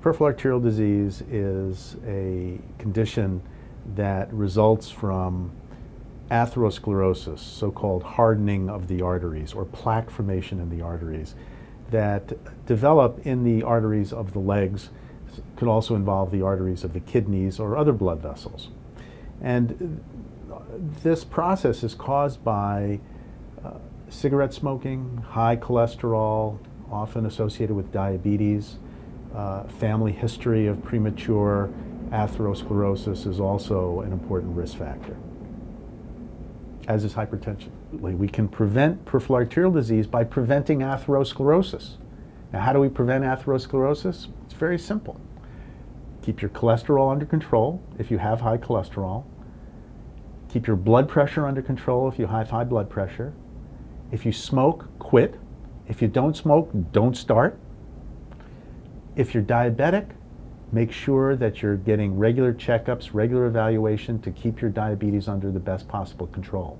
Peripheral arterial disease is a condition that results from atherosclerosis, so-called hardening of the arteries, or plaque formation in the arteries, that develop in the arteries of the legs, could also involve the arteries of the kidneys or other blood vessels. And this process is caused by cigarette smoking, high cholesterol, often associated with diabetes. Family history of premature atherosclerosis is also an important risk factor, as is hypertension. We can prevent peripheral arterial disease by preventing atherosclerosis. Now, how do we prevent atherosclerosis? It's very simple. Keep your cholesterol under control if you have high cholesterol. Keep your blood pressure under control if you have high blood pressure. If you smoke, quit. If you don't smoke, don't start. If you're diabetic, make sure that you're getting regular checkups, regular evaluation to keep your diabetes under the best possible control.